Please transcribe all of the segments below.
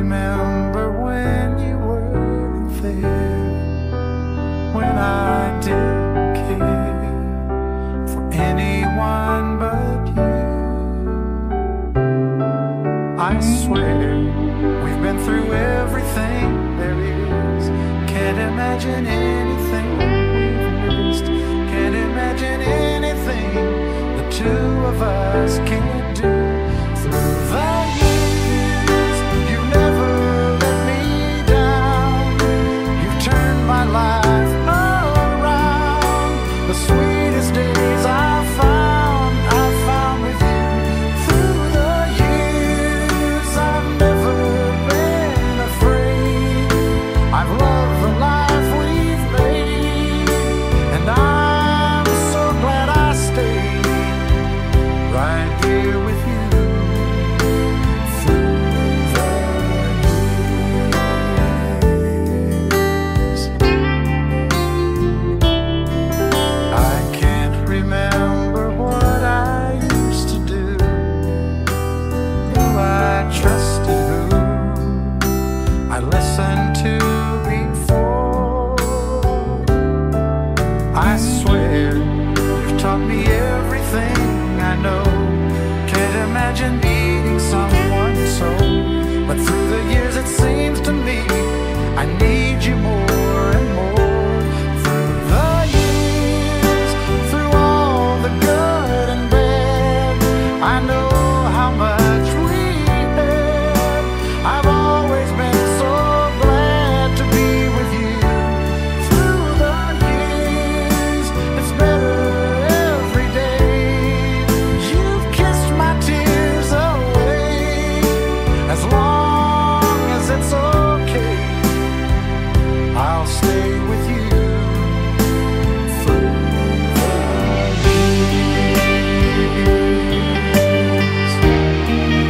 remember when you weren't there, when I didn't care for anyone but you. I swear we've been through everything there is. Can't imagine anything we've missed. Can't imagine anything the two of us can't do. Imagine needing someone so, but through the years it seems to me I need you more and more. Through the years, through all the good and bad, I know how much we had. I've always been so glad to be with you. Through the years, it's better every day. You've kissed my tears as long as it's okay. I'll stay with you through the years. Through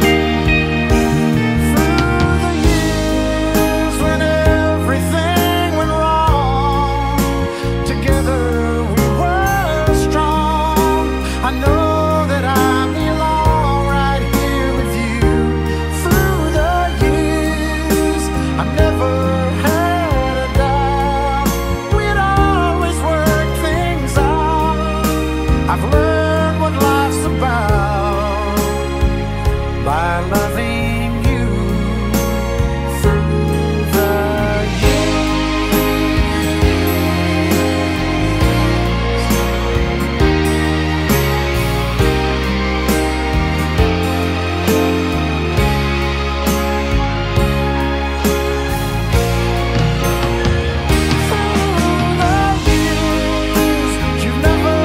the years when everything went wrong, together we were strong. I know that I belong. I've learned what life's about by loving you. Through the years, through the years, you've never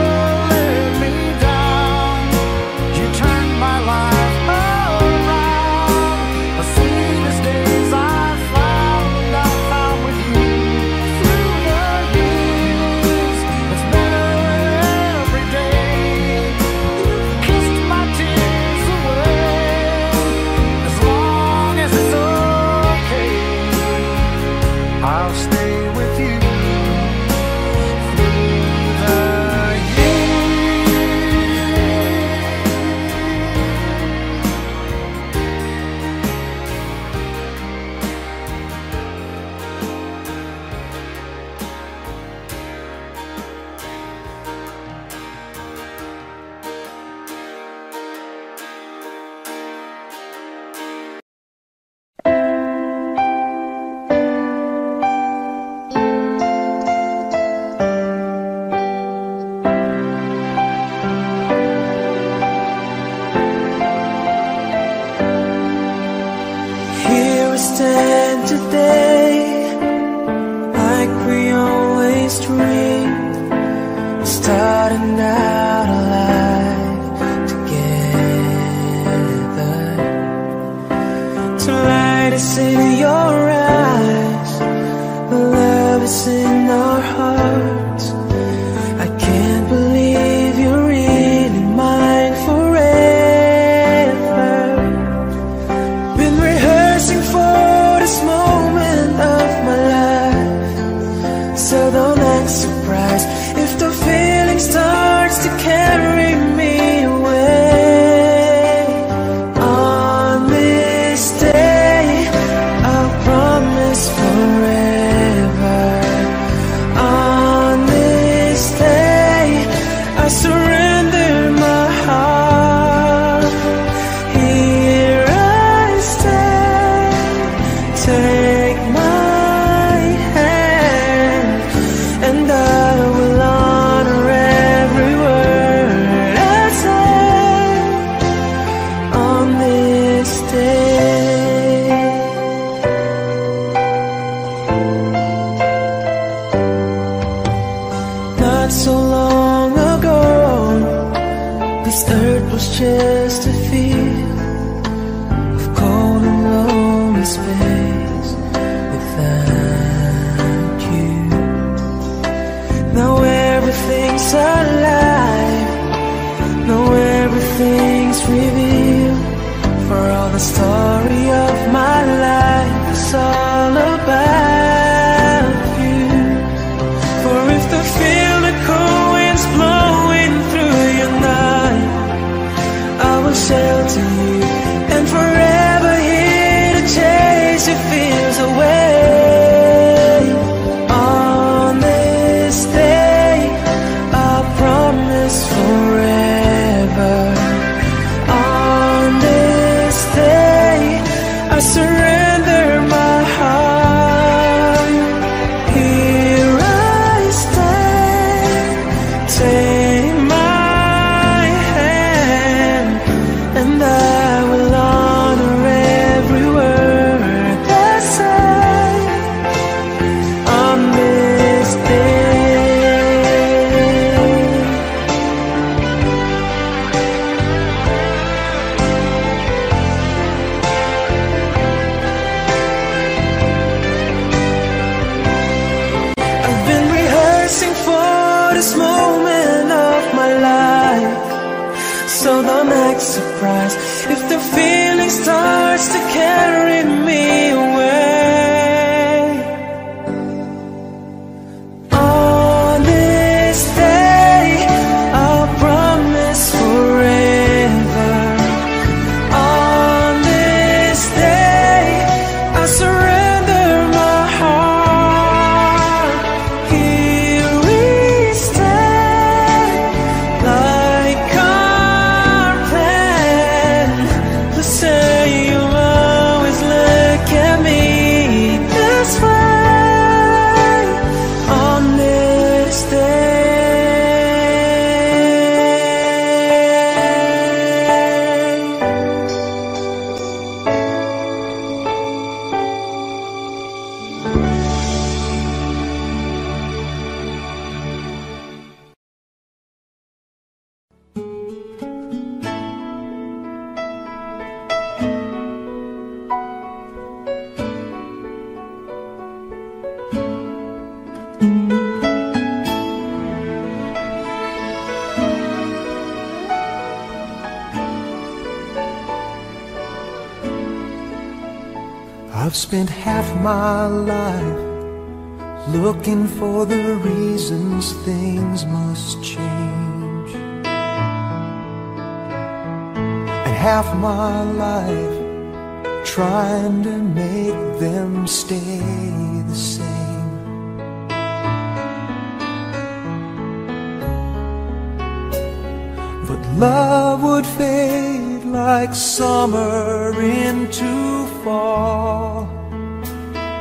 stand today, like we always dreamed, starting out a life together. The light is in your eyes, the love is in our hearts. I can't believe you're in mine forever. Been rehearsing for this moment of my life, so don't act surprised if the feeling starts to carry me away. On this day in space without you. Now everything's alive, now everything's revealed, for all the story of my life is all about you. For if the field of cold winds blowing through your night, I will shelter you and forever chase your fears away. On this day, I promise forever. On this day, I surrender my heart. Here I stand, take my hand, and I will honor every word. So the next surprise, if the feeling starts to carry me away, on this day, I'll promise forever. On this day, I surrender my heart. Here we stand, like say you'll always look at me this way. On this day. I've spent half my life looking for the reasons things must change, and half my life trying to make them stay the same. But love would fade like summer into fall.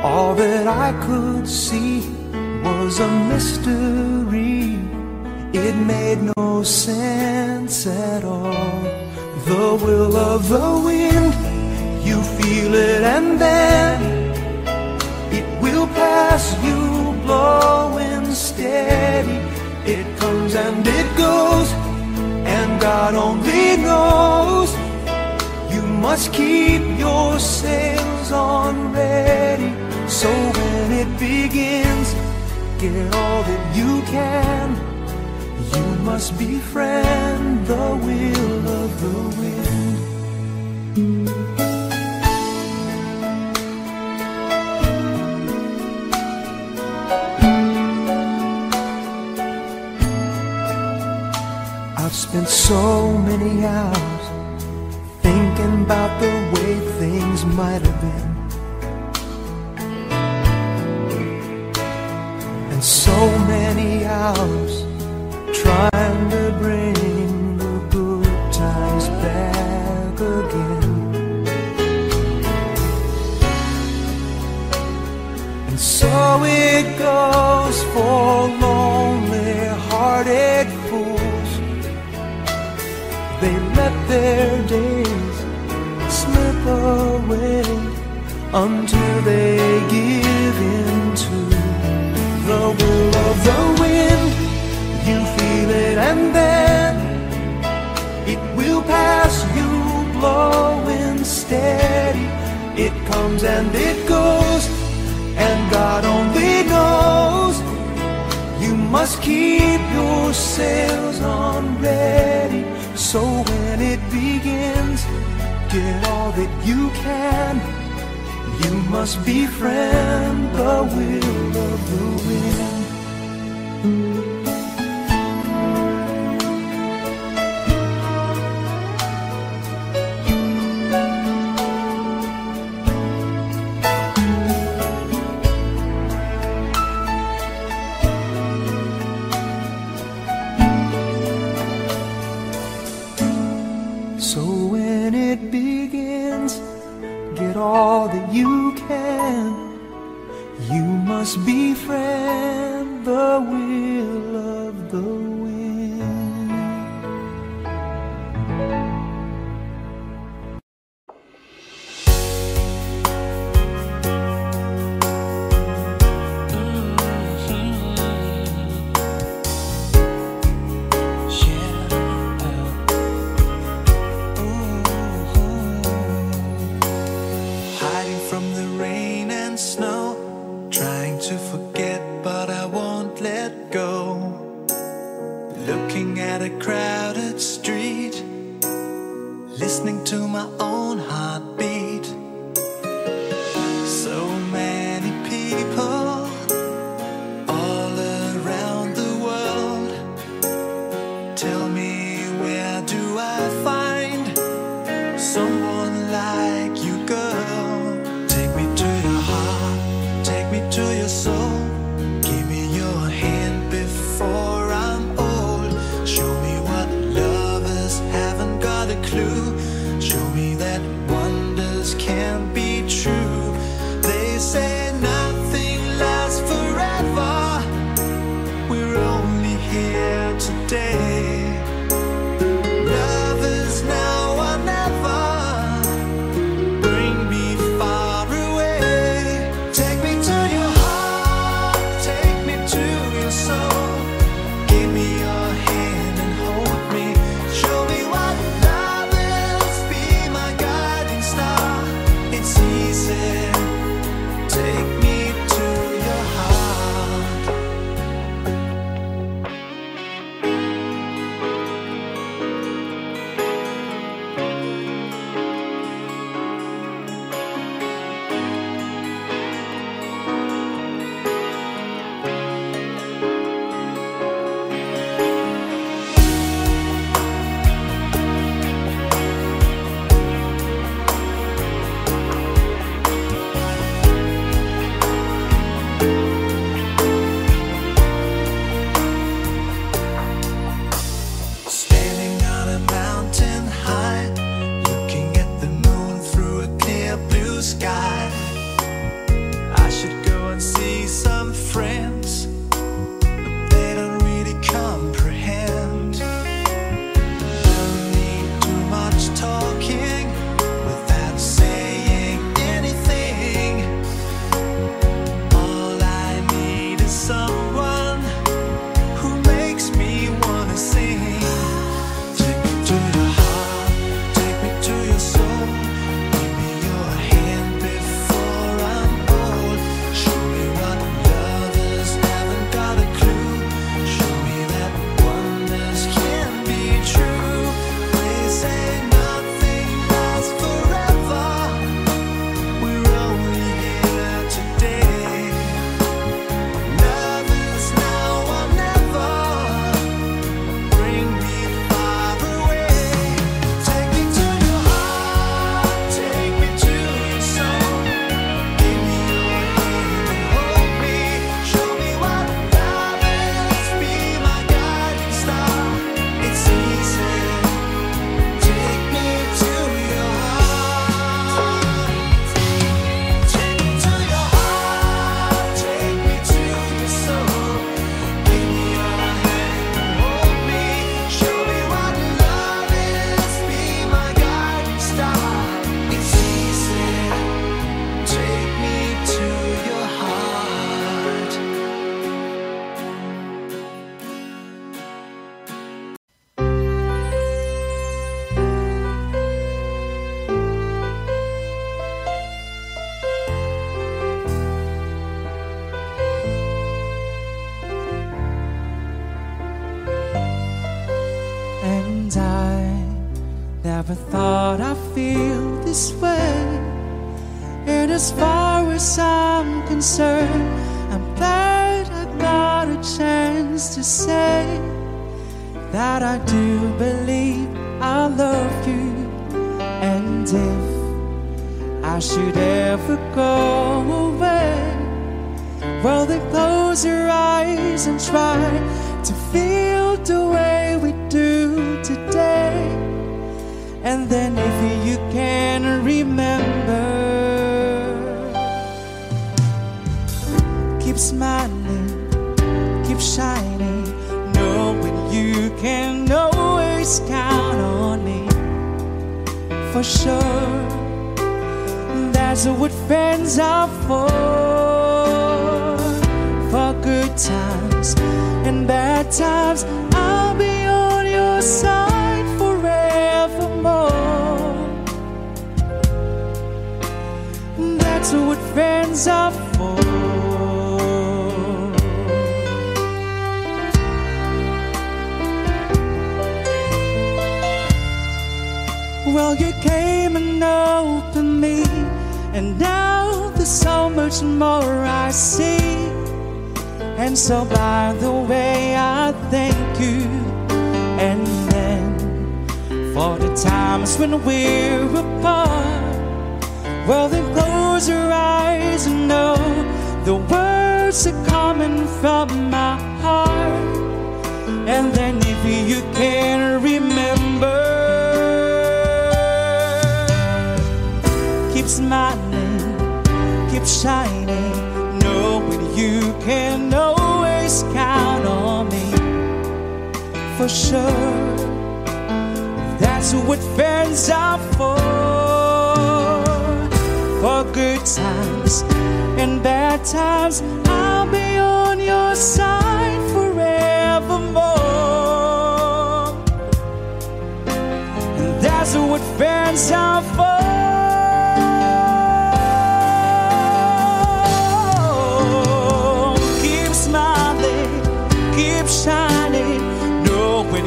All that I could see was a mystery. It made no sense at all. The will of the wind, you feel it and then it will pass you, blowing steady. It comes and it goes, and God only knows. Must keep your sails on ready, so when it begins, get all that you can. You must befriend the will of the wind. I've spent so many hours about the way things might have been, and so many hours trying to bring the good times back again. And so it goes for lonely-hearted fools. They let their days slip away until they give in to the will of the wind. You feel it and then it will pass you, blowing steady. It comes comes and it goes, and God only knows. You must keep your sails on ready, so when it begins, get all that you can. You must befriend the will of the wind. So when it begins, get all that you can. You must befriend the will of the as far as I'm concerned. I'm glad I got a chance to say that I do believe I love you. And if I should ever go away, well, then close your eyes and try to feel the way we do today. And then if you can remember, keep smiling, keep shining, knowing you can always count on me. For sure, that's what friends are for good times and bad times. I'll be on your side forevermore. That's what friends are for. Well, you came and opened me, and now there's so much more I see. And so by the way, I thank you. And then for the times when we're apart, well, then close your eyes and know the words are coming from my heart. And then if you can remember, keep smiling, keep shining, knowing you can always count on me. For sure, that's what friends are for. For good times and bad times, I'll be on your side forevermore. And that's what friends are for. Shining, knowing you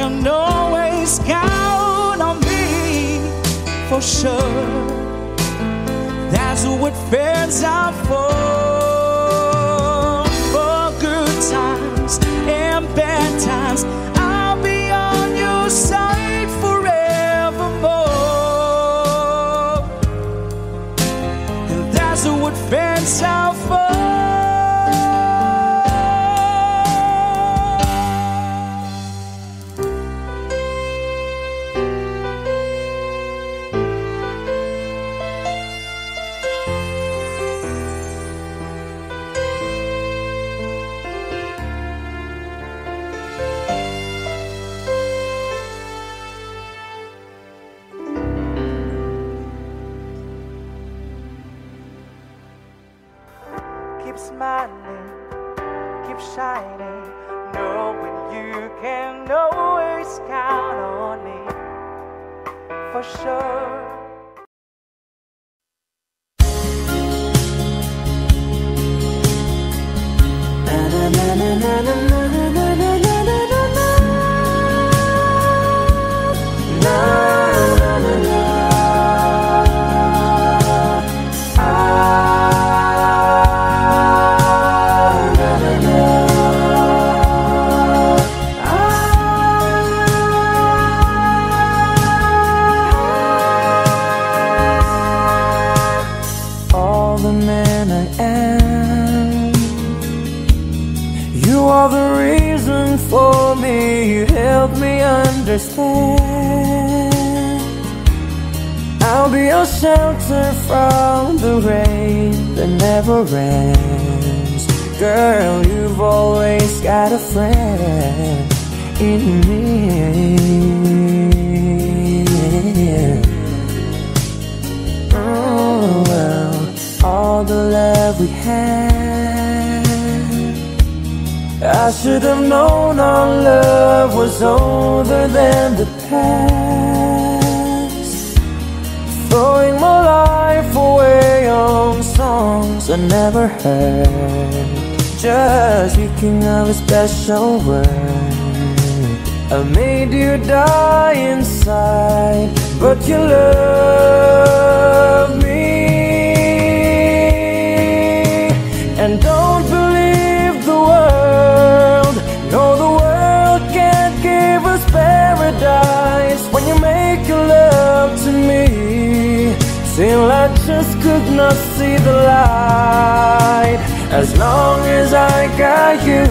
can always count on me. For sure, that's what friends are for. For good times and bad times, I'll be on your side forevermore. And that's what friends are for. Keep smiling, keep shining, knowing you can always count on me. For sure. For me, you help me understand. I'll be your shelter from the rain that never ends. Girl, you've always got a friend in me. Oh, well, all the love we had, I should have known our love was older than the past. Throwing my life away on songs I never heard, just speaking of a special word. I made you die inside, but you love me. not see the light. As long as I got you,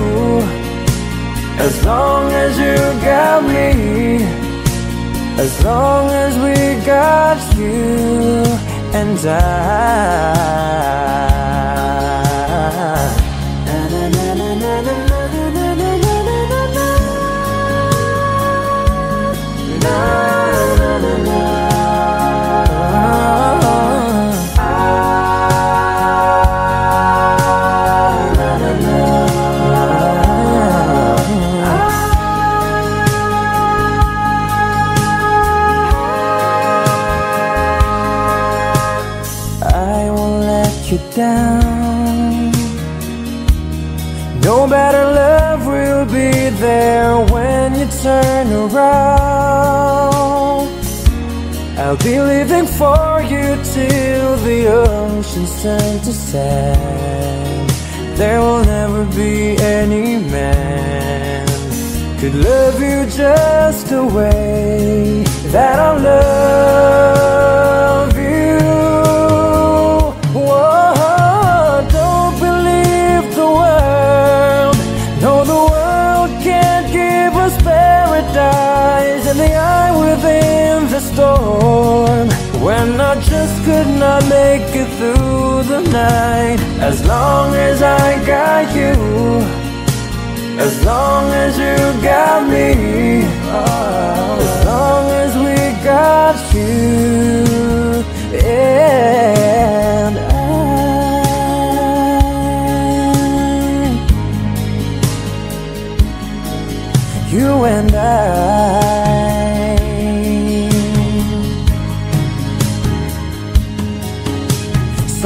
as long as you got me, as long as we got you and I. You down. No better love will be there when you turn around. I'll be living for you till the oceans turn to sand. There will never be any man could love you just the way that I love you. When I just could not make it through the night. As long as I got you, as long as you got me, as long as we got you, and I, you and I.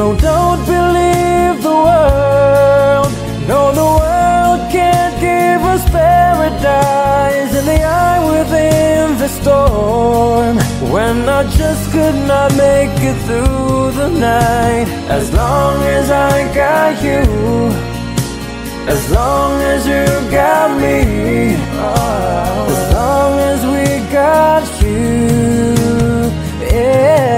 So don't believe the world. No, the world can't give us paradise in the eye within the storm. When I just could not make it through the night. As long as I got you, as long as you got me, as long as we got you, yeah.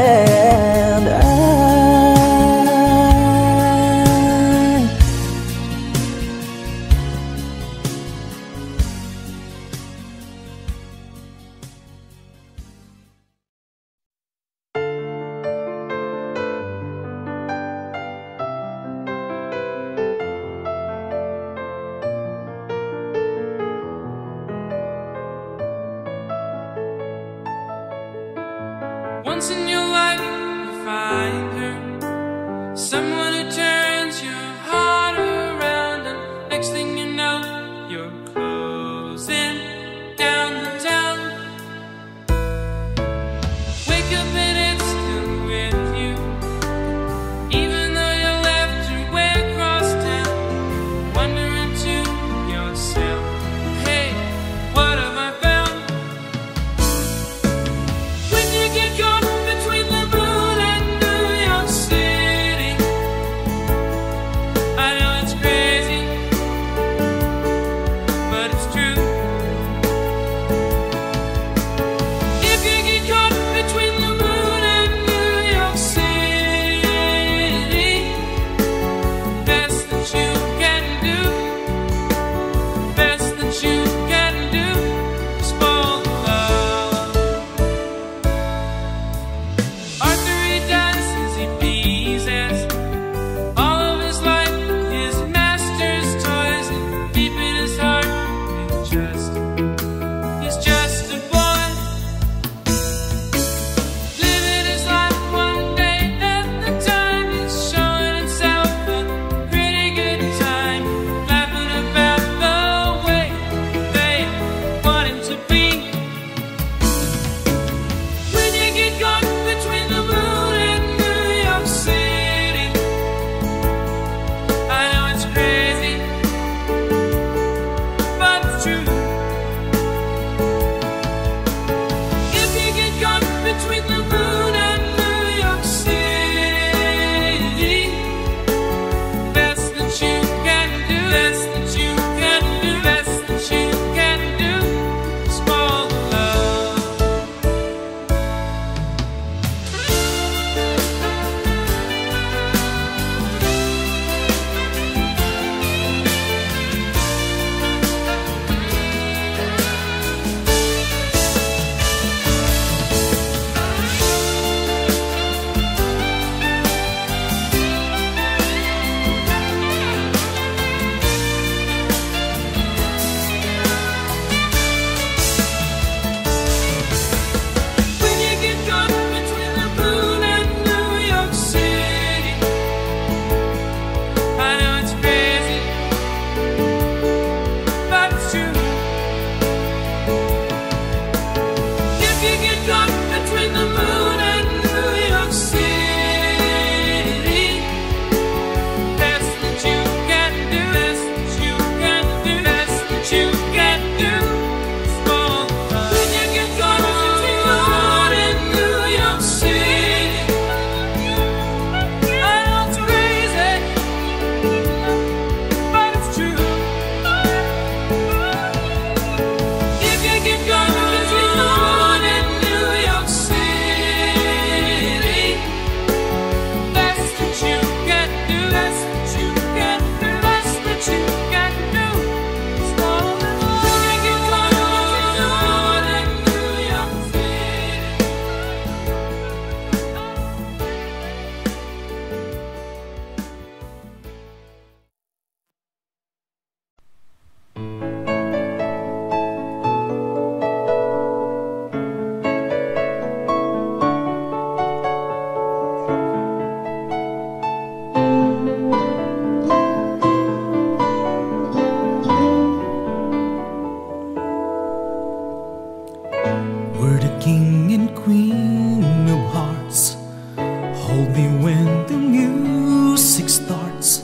six thoughts,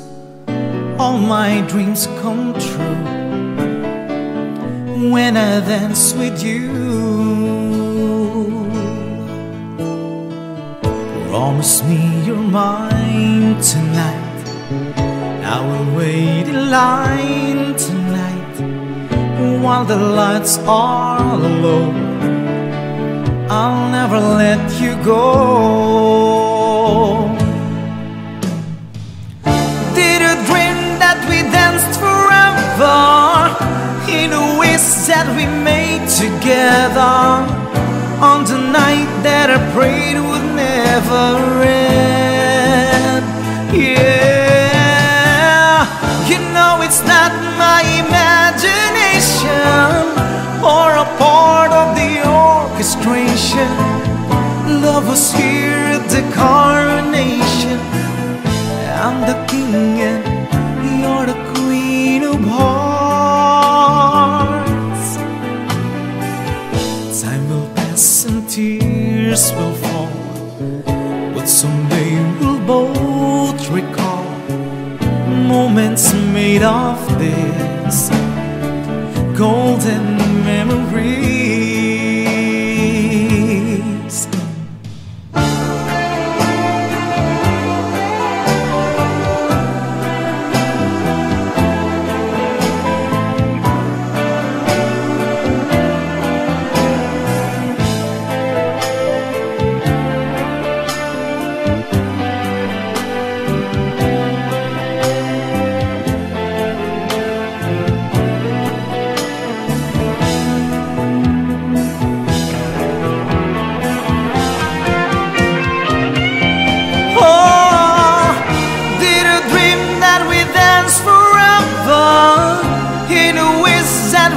all my dreams come true when I dance with you. Promise me you're mine tonight, I will wait in line tonight while the lights are low. I'll never let you go. Did you dream that we danced forever in the ways that we made together, on the night that I prayed would never end? Yeah, you know it's not my imagination or a part of the orchestration. Love was here at the coronation. I'm the king and you're the queen of hearts. Time will pass and tears will fall, but someday we'll both recall moments made of this golden memories.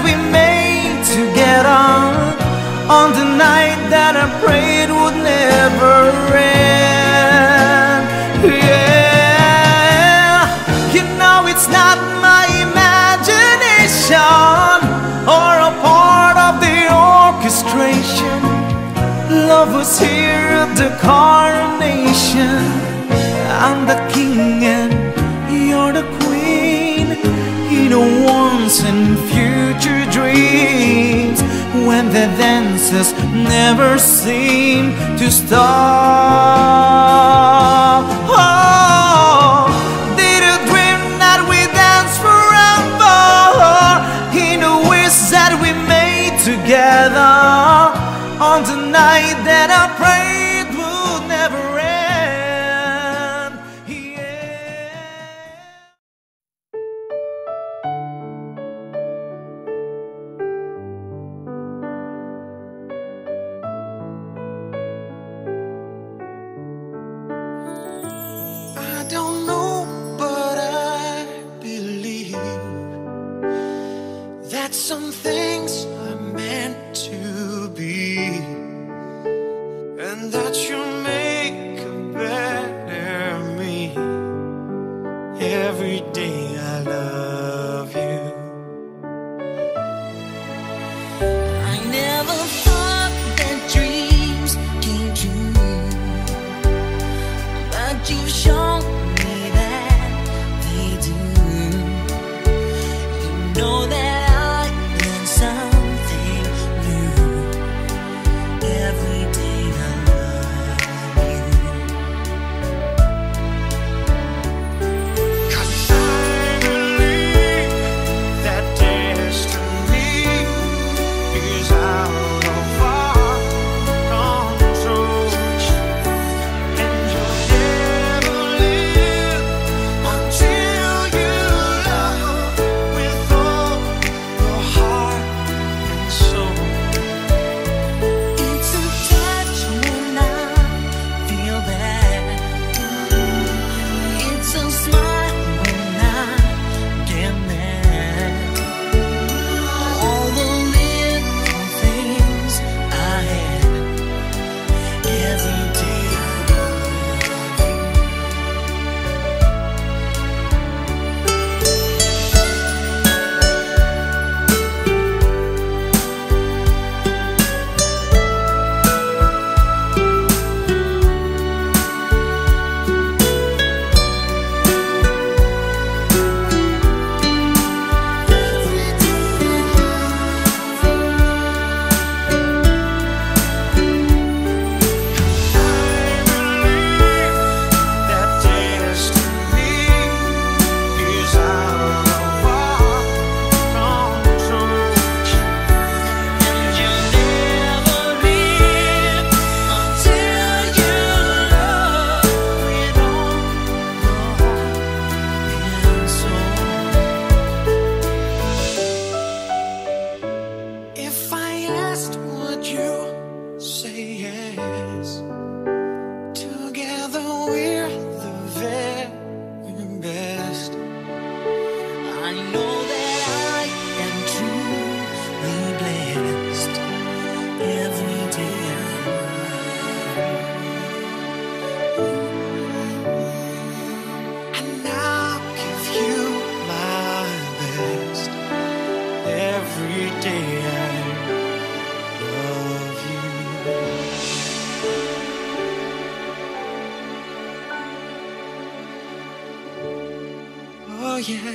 We made together on the night that I prayed would never end. Yeah, you know it's not my imagination or a part of the orchestration. Love was here at the coronation. I'm the king and you're the queen in a once and future dreams, when the dances never seem to stop. Oh, did you dream that we danced forever in the ways that we made together on the night that I prayed would never end? Yeah. Some things are meant to be, and that you make a better me. Every day I love you. I never thought that dreams came true, but you've shown me that they do. You know that yeah.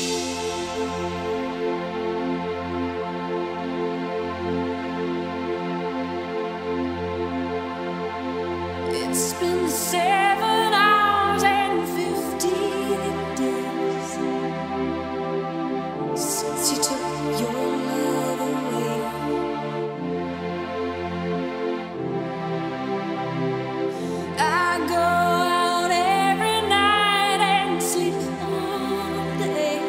It's been 7 hours and 15 days since you took your love away. I go out every night and sleep all day.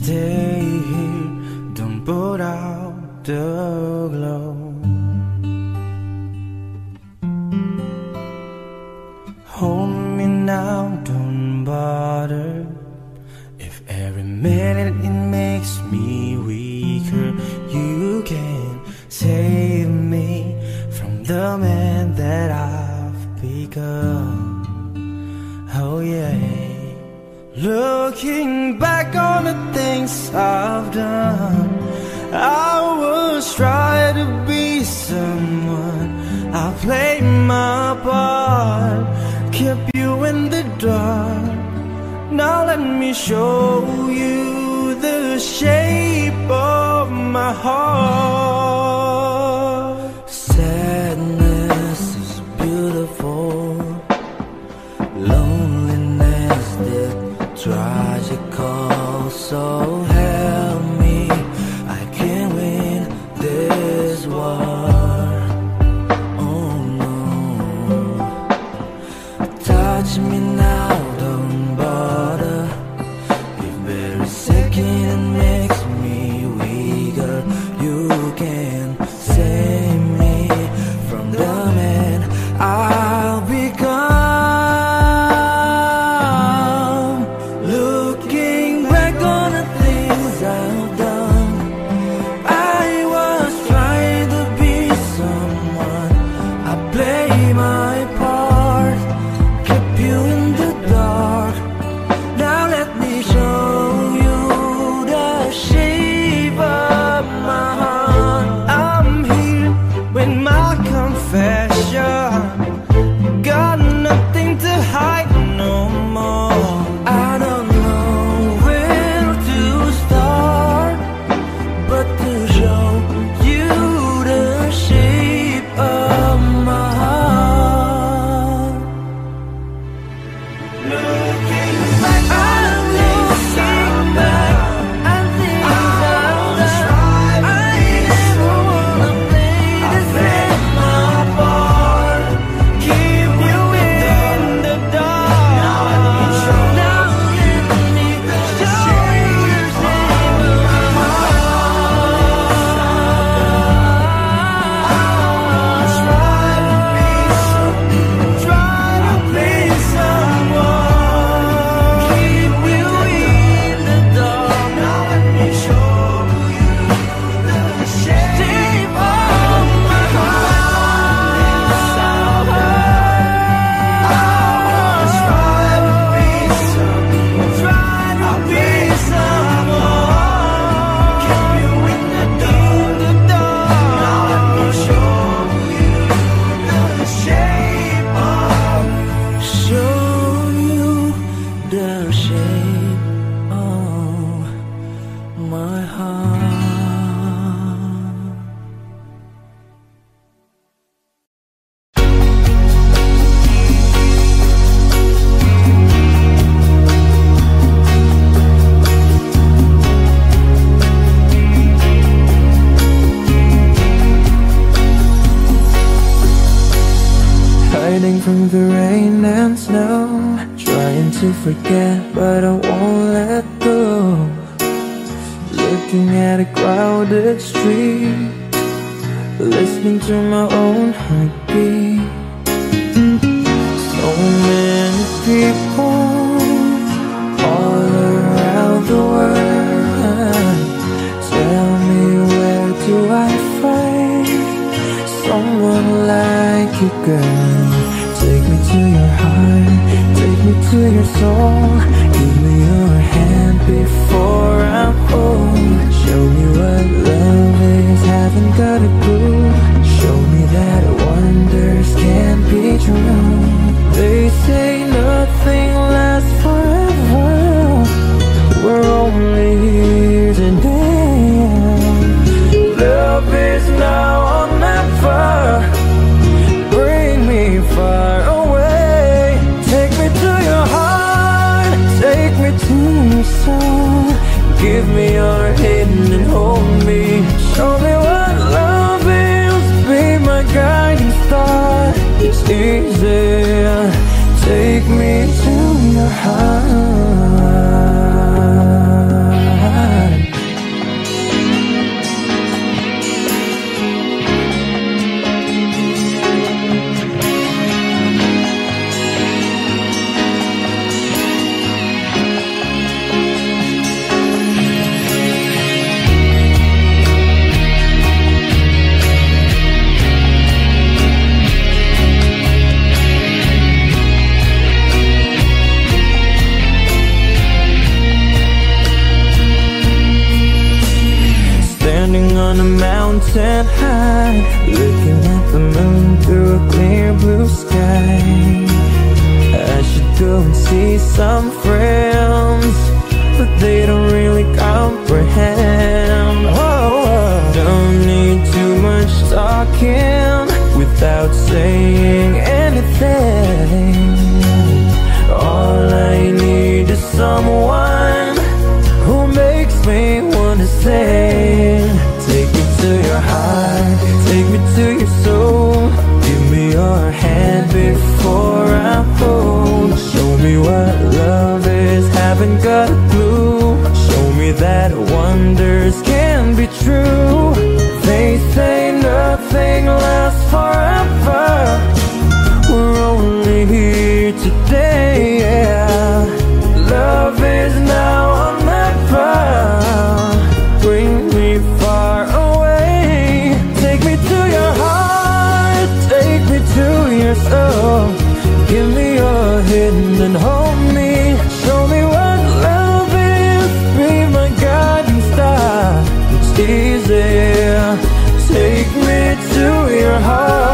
Stay here, don't put out the glow. Hold me now, don't bother. If every minute it makes me weaker, you can save me from the man that I've become. Oh yeah. Looking back on the things I've done, I was trying to be someone. I played my part, kept you in the dark. Now let me show you the shape of my heart. Sadness is beautiful, loneliness that tragical, so help me, I can't win this war. Oh no, touch me now, don't bother. If every second it makes me weaker, you can save me from the man I'll become. Forget, but I won't let go. Looking at a crowded street, listening to my own heartbeat. So many people all around the world. Tell me, where do I find someone like you, girl? Take me to your heart, take me to your soul, give me your hand before I'm old. Show me what love is, haven't got a clue. Show me that wonders can't be true. They say nothing lasts forever, we're only here today. Love is now or never, bring me far away. So give me your hand and hold me. Show me what love is, be my guiding star. It's easy, take me to your heart. on a mountain high, looking at the moon through a clear blue sky. I should go and see some friends, but they don't really comprehend. Oh, don't need too much talking without saying anything. All I need is someone who makes me want to sing. Take me to your heart, take me to your soul. Give me your hand before I hold. Show me what love is, haven't got a clue. Show me that wonders can be true. They say nothing lasts forever. We're only here today. Love is now or never. Bring me far away. Take me to your heart, take me to your soul. Give me your hand and hold me. Show me what love is, be my guiding star. It's easy. Take me to your heart.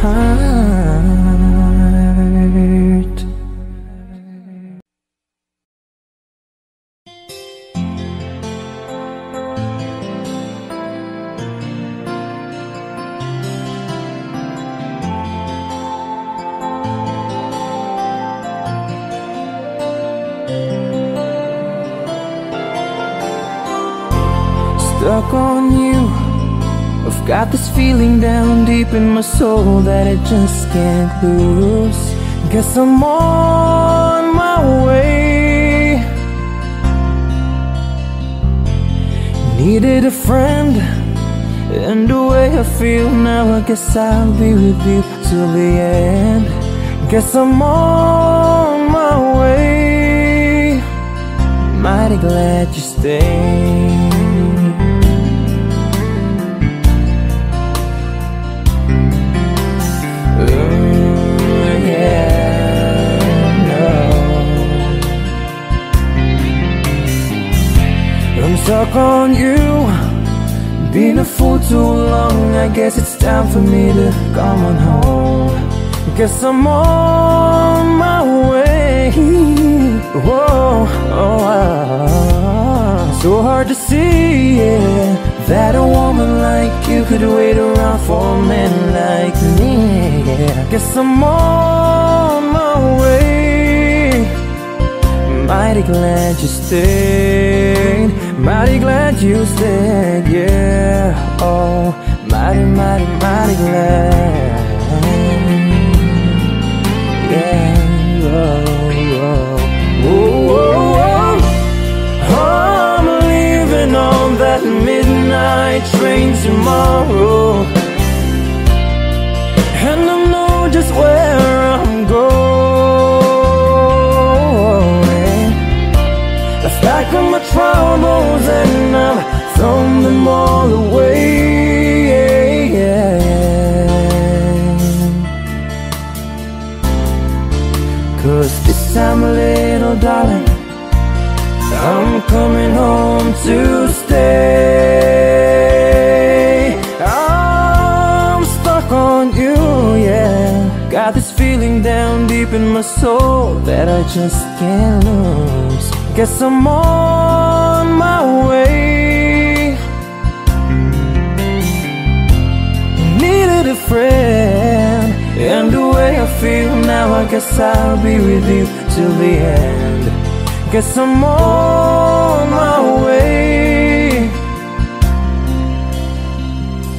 Heart. Stuck on you, I've got this feeling down deep in my soul that I just can't lose. Guess I'm on my way. Needed a friend, and the way I feel now, I guess I'll be with you till the end. Guess I'm on my way. Mighty glad you stayed. Stuck on you, been a fool too long. I guess it's time for me to come on home. Guess I'm on my way. Whoa, oh, wow. So hard to see, yeah, that a woman like you could wait around for a man like me. Yeah. Guess I'm on my way. Mighty glad you stayed. Mighty glad you stayed, yeah. Oh, mighty, mighty, mighty glad. Yeah, oh, oh, oh, oh, oh. I'm leaving on that midnight train tomorrow, and I know just where I'm going. I've stacked on my troubles and I've thrown them all away, yeah, yeah. Cause this time, little darling, I'm coming home to stay. I'm stuck on you, yeah. Got this feeling down deep in my soul that I just can't lose. Guess I'm on my way. Needed a friend, and the way I feel now, I guess I'll be with you till the end. Guess I'm on my way.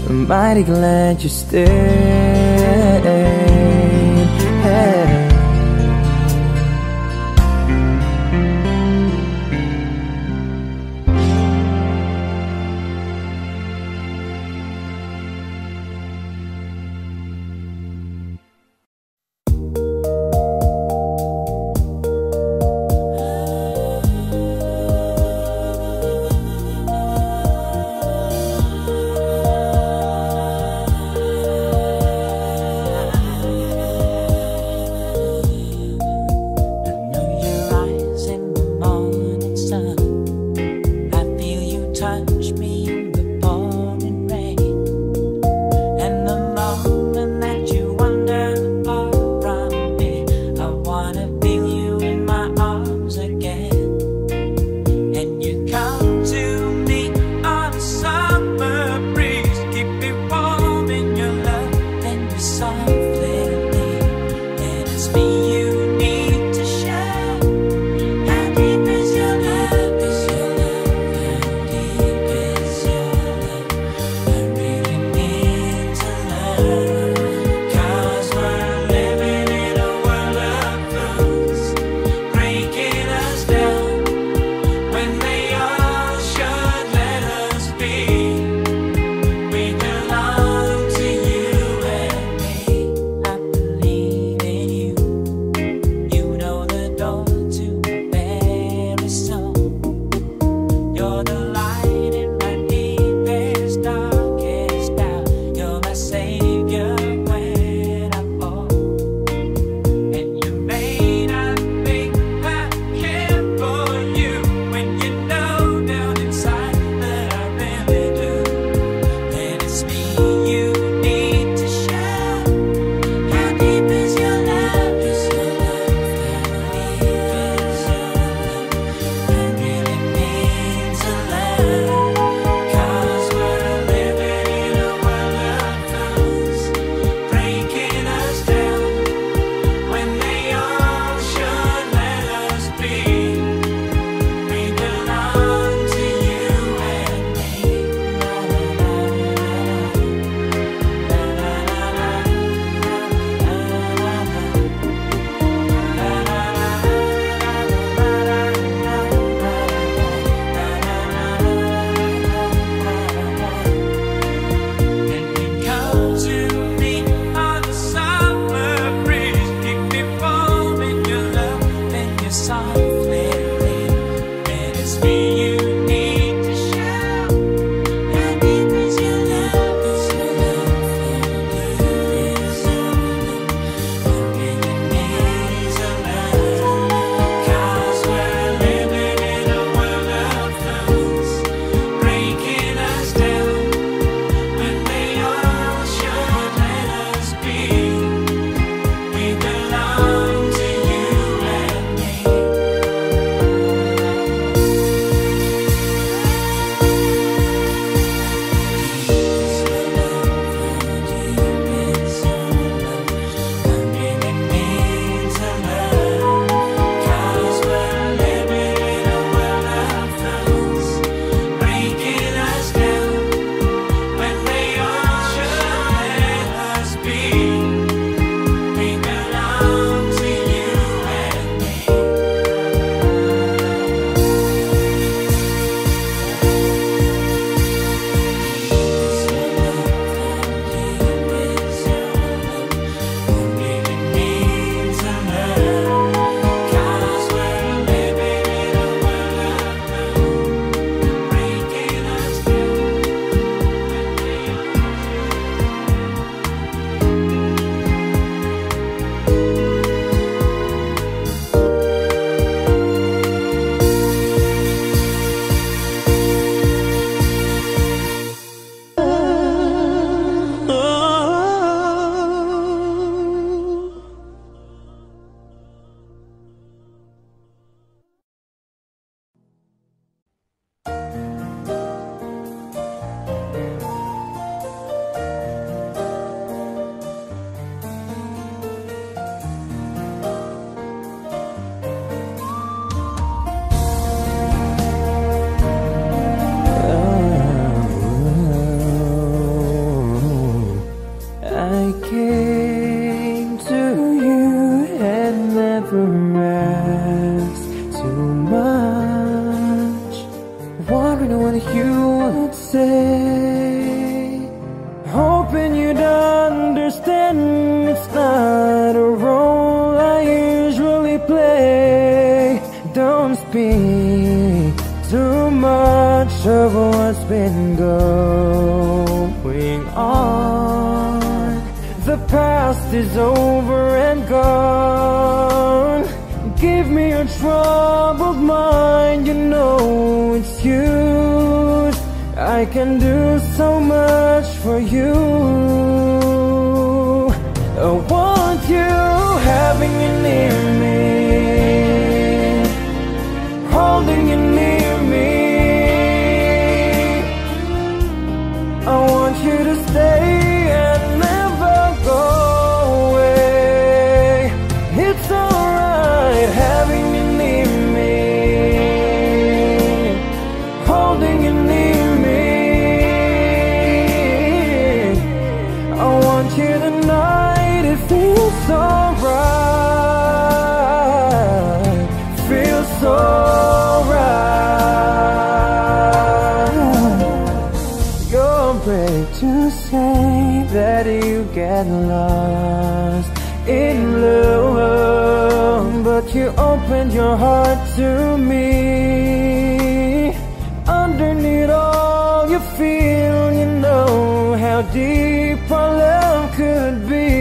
I'm mighty glad you stayed. stress too much, wondering what you would say, hoping you'd understand. It's not a role I usually play. Don't speak too much of what's been going on. The past is over and gone. Give me your troubled mind, you know it's used. I can do so much for you. I want you having you near me, holding you near me. I want you to stay and never go away. It's alright having you near me, holding you near me. I want you tonight, it feels so right, feels so right. You're brave to say that you get lost in love, but you opened your heart to me. Underneath all you feel, you know how deep our love could be.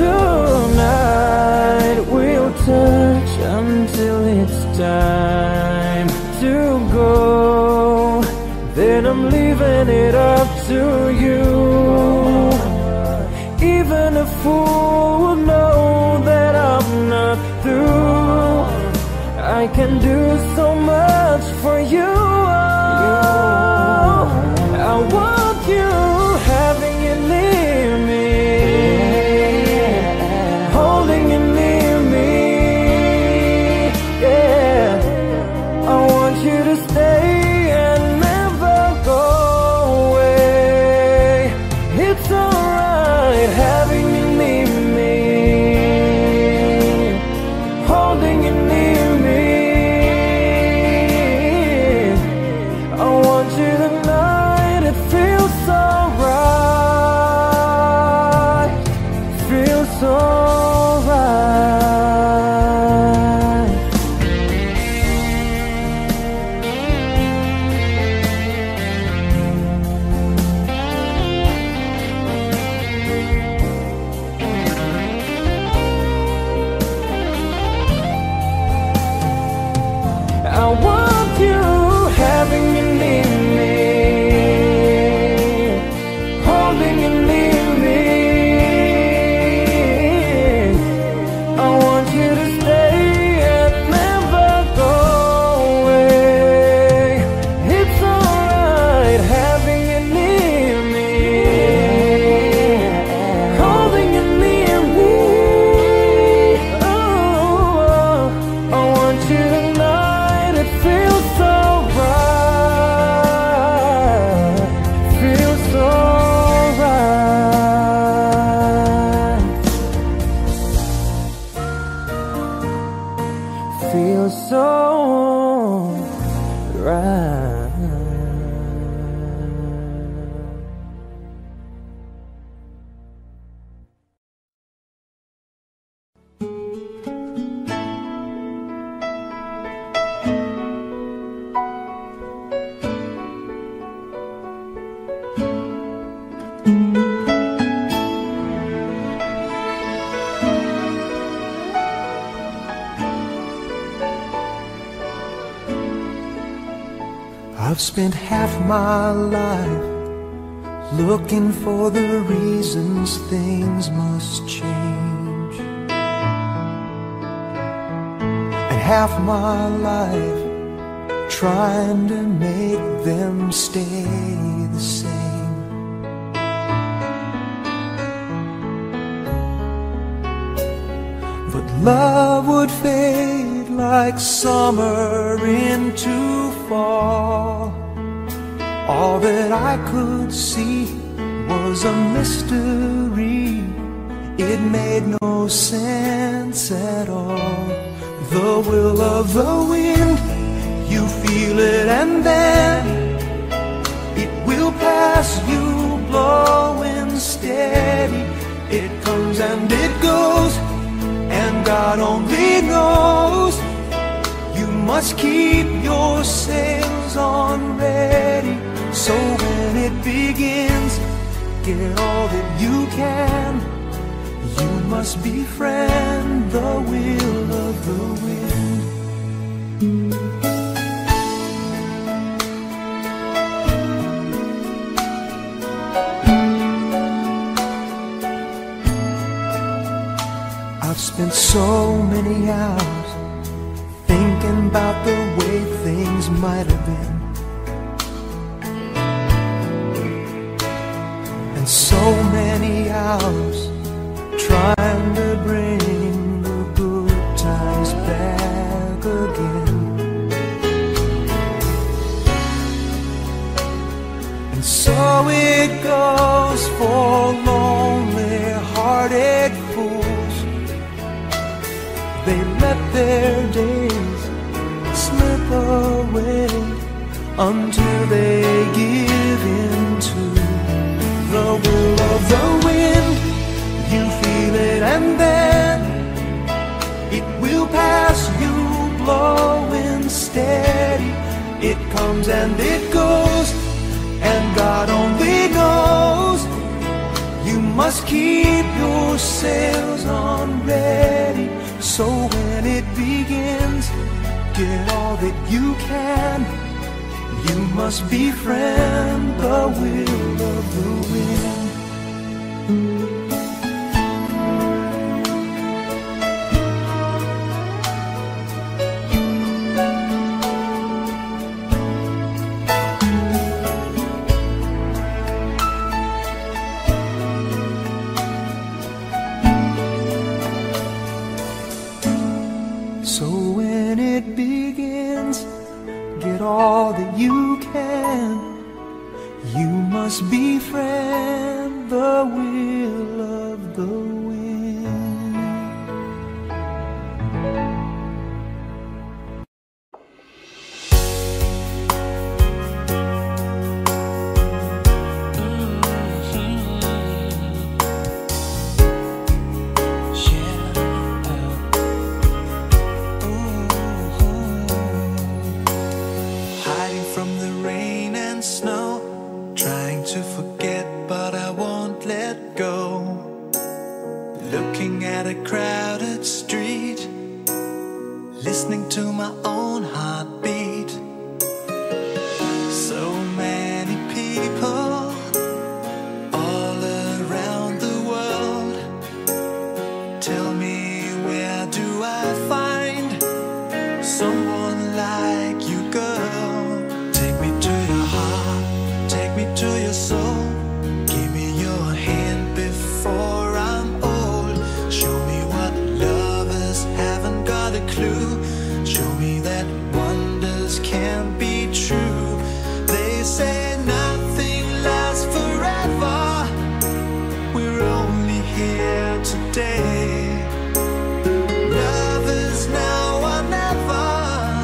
Tonight we'll touch until it's time to go. Then I'm leaving it up to you. Even a fool will know that I'm not through. I can do so much for you. I want you having you near me, holding you near me. Yeah, I want you to stay and never go away. It's alright having you near me, holding you near me. I want you tonight, it feels so right, feels so right. I want you having you near me, holding you near me. I want you to stay and never go away. It's alright having you near me, holding you near me. Oh, I want you to know it feels so right, feels so right, feels so right. I've spent half my life looking for the reasons things must change, and half my life trying to make them stay the same. But love would fade like summer into fall. All that I could see was a mystery It made no sense at all. The will of the wind, you feel it and then it will pass you, blowing steady. It comes and it goes, and God only knows. You must keep your sails on ready, so when it begins, get all that you can. You must befriend the will of the wind. I've spent so many hours thinking about the way things might have been, and so many hours trying to bring the good times back again. And so it goes for lonely-hearted fools. They let their days slip away until they give in to the will of the wind. You feel it and then it will pass you, blowing steady. It comes and it goes, and God only knows. You must keep your sails on ready, so when it begins, get all that you can. You must befriend the will of the wind. Today, love is now or never.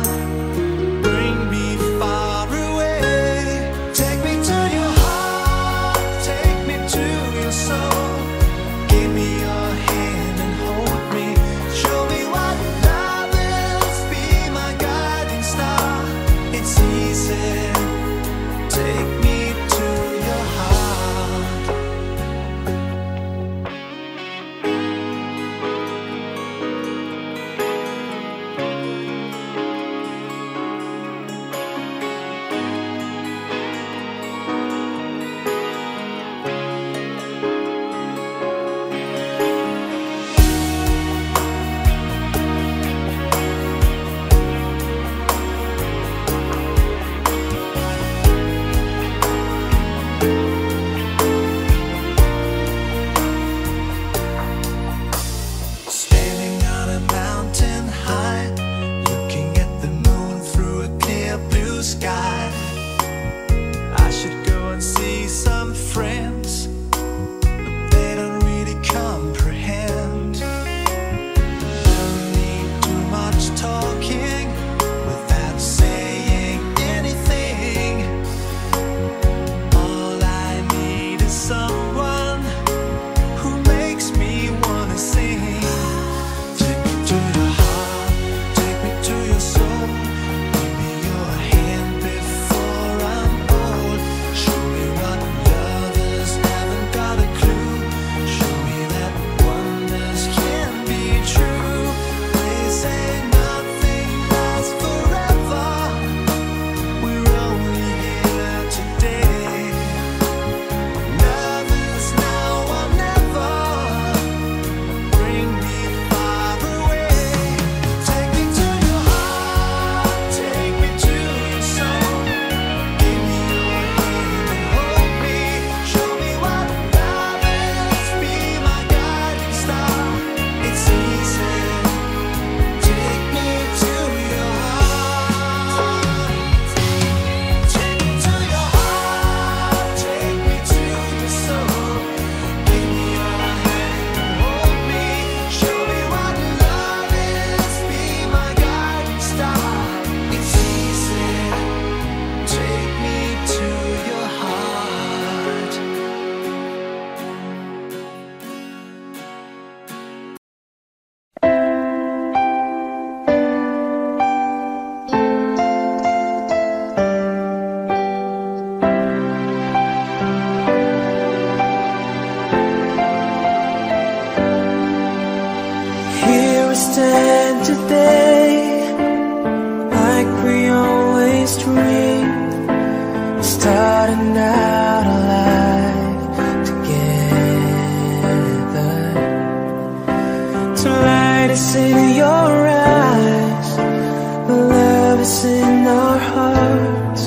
day, like we always dreamed, we're starting out our life together. Tonight is in your eyes, the love is in our hearts.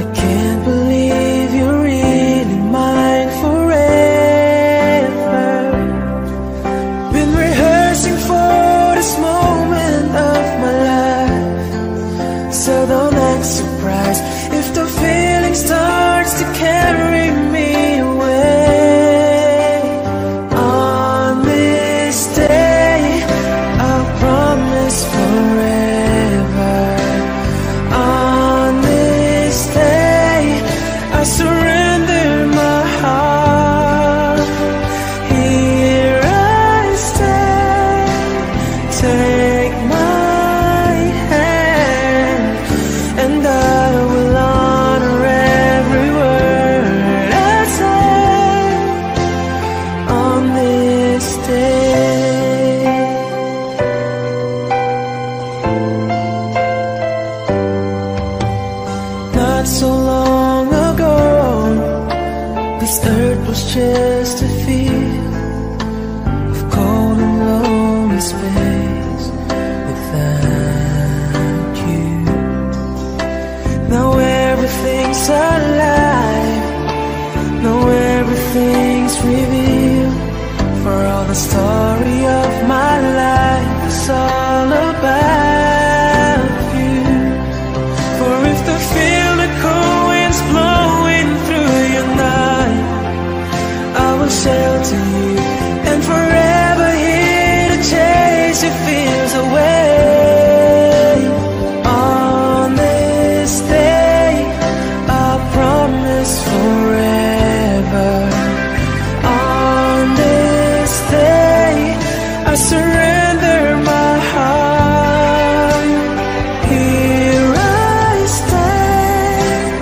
I can't believe you're really mine forever. Been rehearsing for this moment of my life, so don't act surprised if the feeling starts to carry me away. On this day, I'll promise forever. I surrender my heart. Here I stand. Take my hand, and I will honor every word I say on this day. Not so long ago, this earth was just a field of cold and lonely space without you. Now everything's alive, now everything's revealed, for all the story of my life is all about you. For if the field blowing through your night, I will shelter you, and forever here to chase your fears away. On this day, I'll promise forever. On this day, I surrender my heart. Here I stand.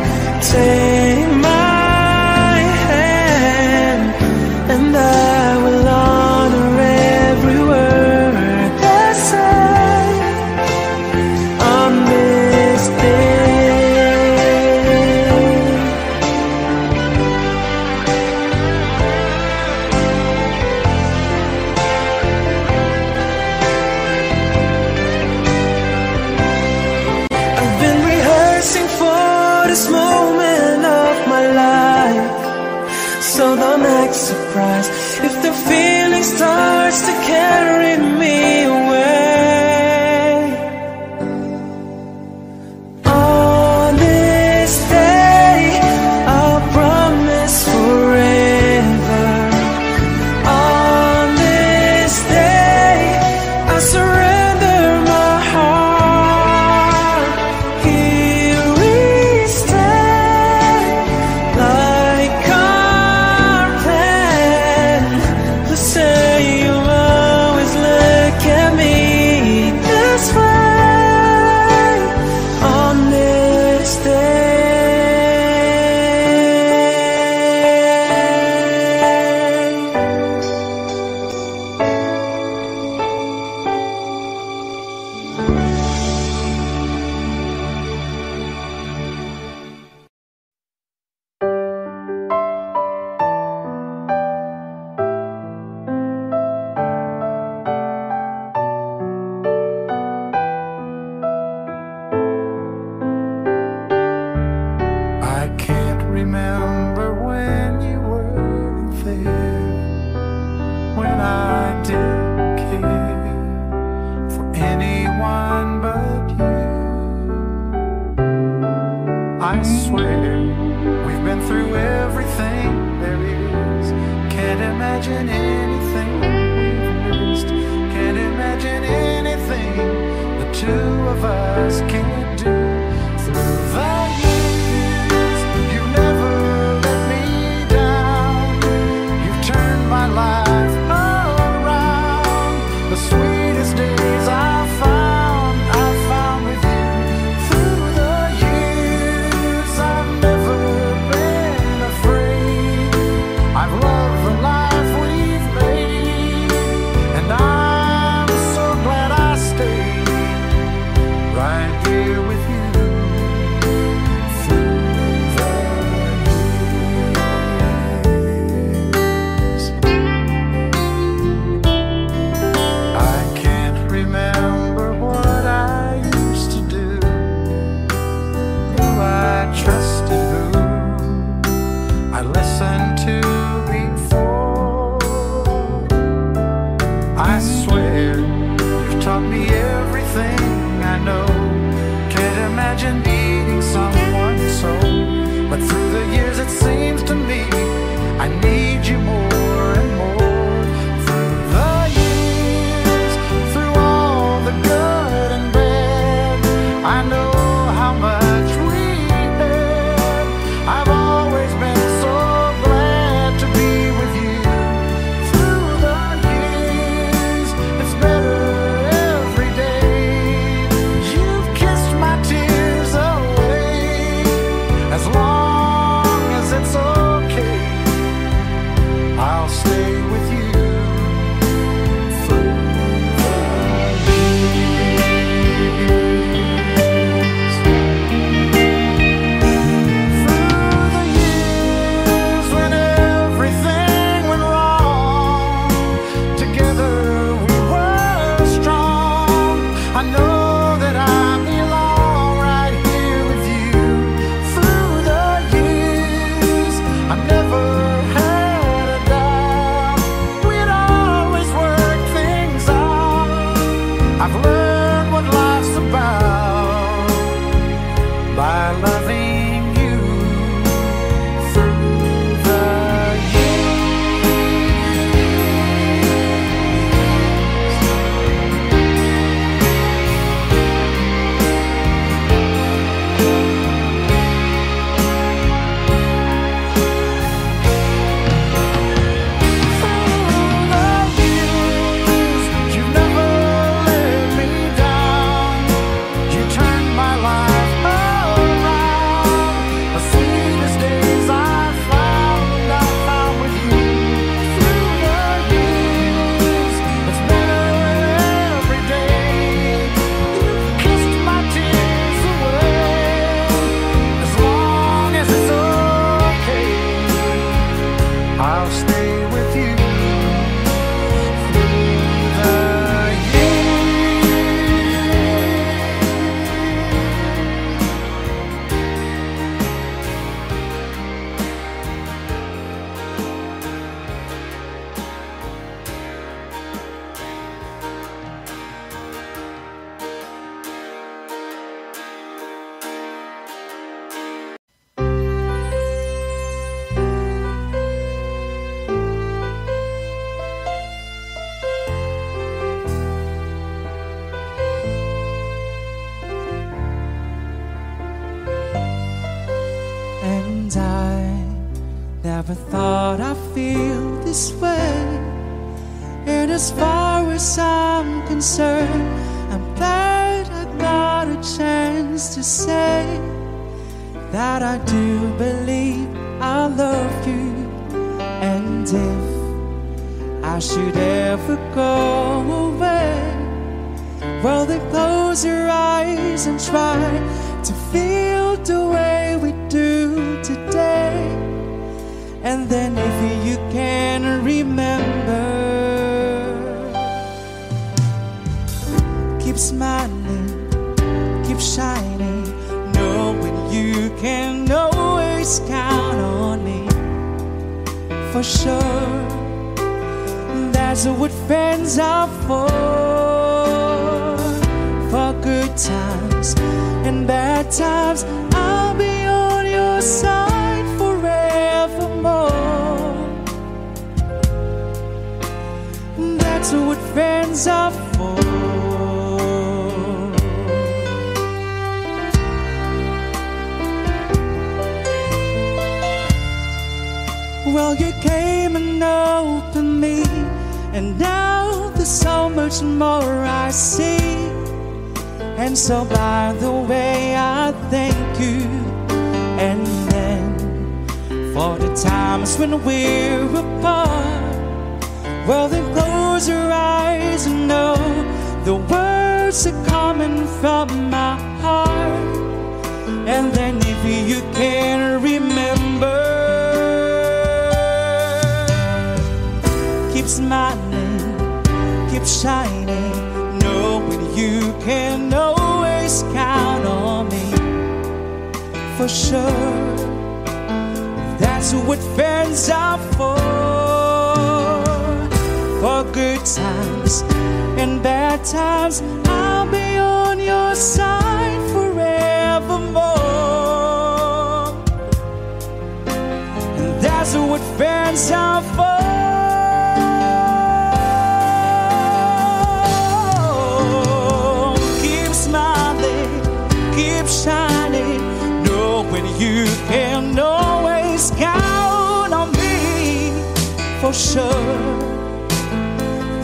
Take my hand, and I will honor every word I say on this day. I've been rehearsing for this moment, so don't act surprised if the feeling starts to carry me away. On this day, I'll promise forever. On this day, I surrender my heart. Here we stand, like say you'll always look at me this way on this day. I swear, we've been through everything there is. Can't imagine anything we've missed. Can't imagine anything the two of us can't do. Through the years, I'm so glad I stayed. feel this way. And as far as I'm concerned, I'm glad I got a chance to say that I do believe I love you. And if I should ever go away, well, then close your eyes and try to feel the way we do today. And then if you can remember, keep smiling, keep shining, knowing you can always count on me. For sure, that's what friends are for good times and bad times. I'll be on your side forevermore. That's what friends are for. Well, you came and opened me, and now there's so much more I see. And so by the way, I thank you. And then for the times when we're apart, well, then close your eyes and know the words are coming from my heart. And then if you can remember, keep smiling, keep shining, knowing you can always count on me. For sure, that's what friends are for. For good times and bad times, I'll be on your side forevermore. And that's what friends are for. Shining, knowing you can always count on me. For sure,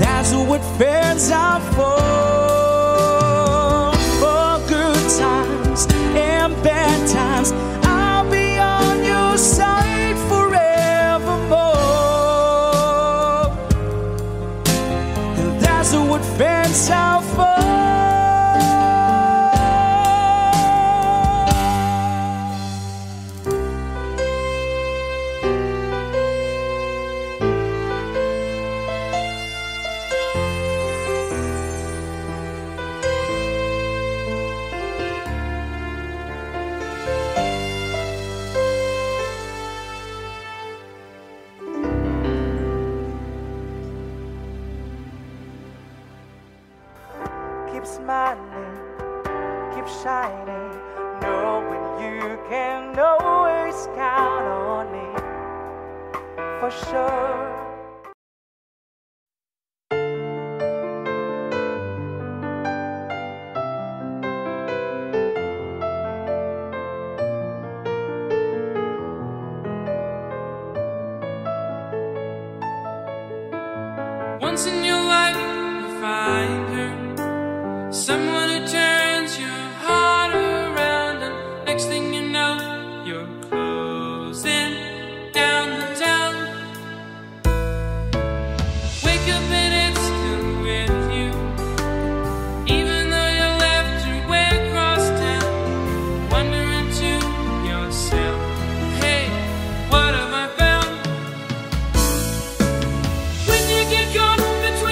that's what friends are for. For good times and bad times, I'll be on your side forevermore. And that's what friends are for. Keep smiling, keep shining, knowing you can always count on me, for sure. Once in your life you find her, someone who turns your heart around, and next thing you know, you're closing down the town. Wake up and it's still with you, even though you left her way across town. Wondering to yourself, hey, what have I found? When you get caught between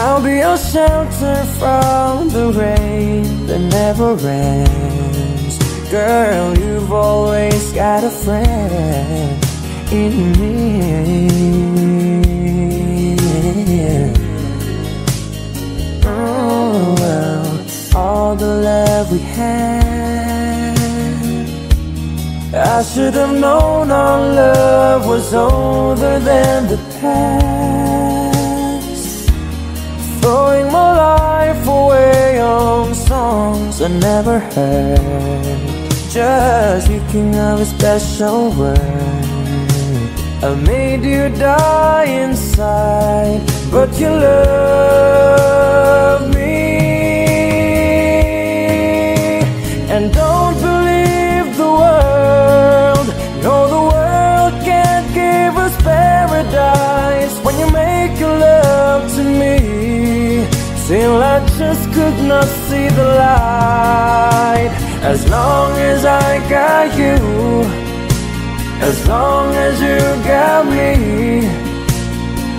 I'll be your shelter from the rain that never ends. Girl, you've always got a friend in me. Oh, well, all the love we had, I should have known our love was older than the past. Throwing my life away on songs I never heard, just speaking of a special word. I made you die inside, but you love me. And don't believe the world, no, the world can't give us paradise. When you make your love to me, till I just could not see the light. As long as I got you, as long as you got me,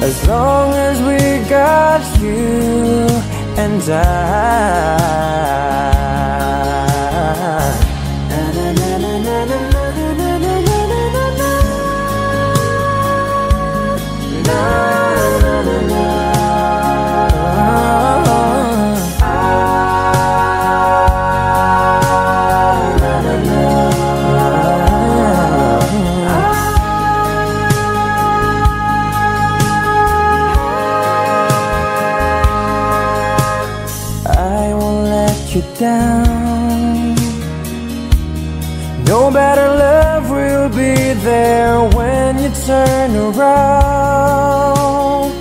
as long as we got you and I. Down, no better love will be there when you turn around.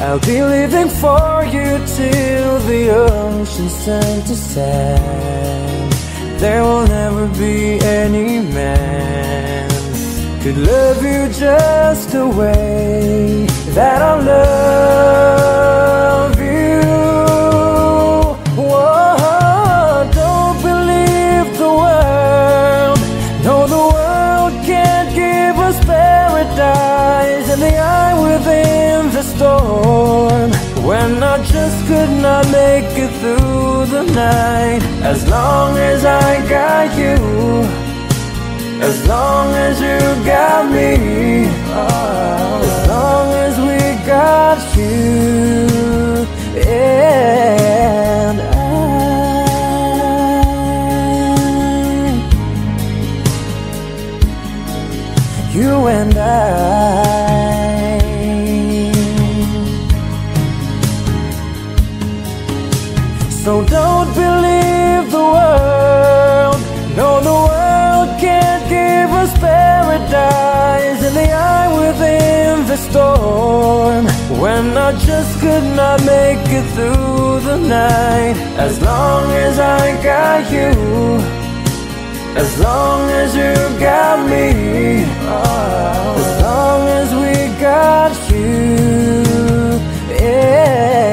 I'll be living for you till the oceans turn to sand. There will never be any man could love you just the way that I love you. Storm, when I just could not make it through the night. As long as I got you, as long as you got me, as long as we got you, and I, you and I. So don't believe the world, no, the world can't give us paradise. In the eye within the storm, when I just could not make it through the night. As long as I got you, as long as you got me, as long as we got you, yeah.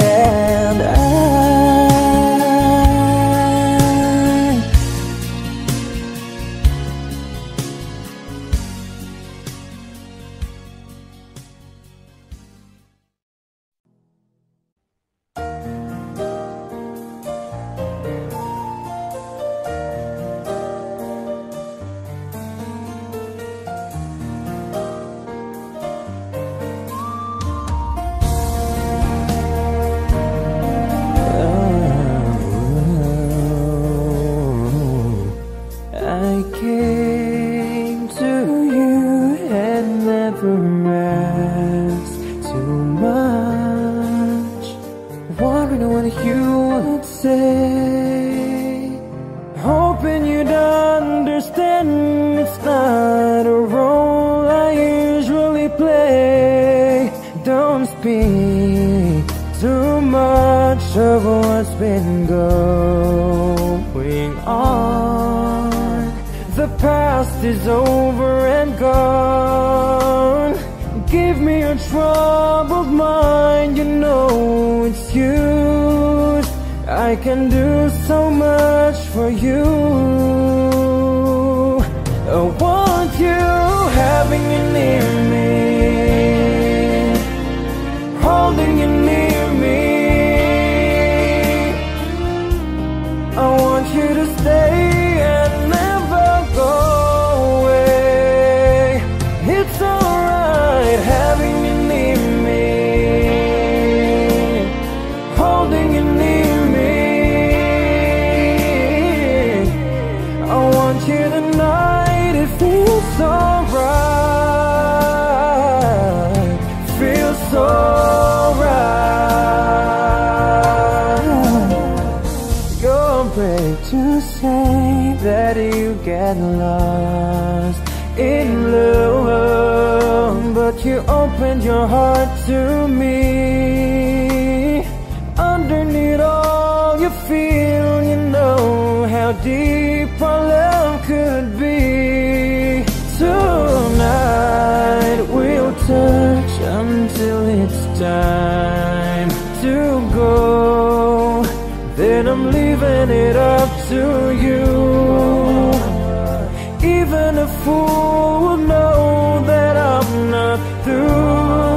sure what's been going on. The past is over and gone. Give me a troubled mind, you know it's used. I can do so much for you. I want you having you near me, holding you near me. I want you to stay. Get lost in love, but you opened your heart to me. Underneath all you feel, you know how deep our love could be. Tonight we'll touch until it's time to go. Then I'm leaving it up to you. Even a fool will know that I'm not through.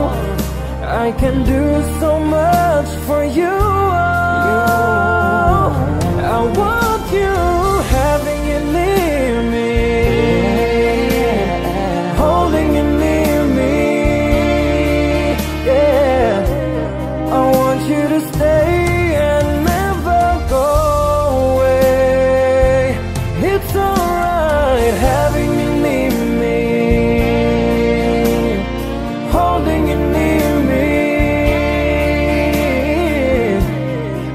I can do so much for you. I want you having you near me, holding you near me. Yeah, I want you to stay and never go away. It's alright having you near me, holding you near me.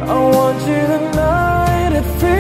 I want you tonight. It feels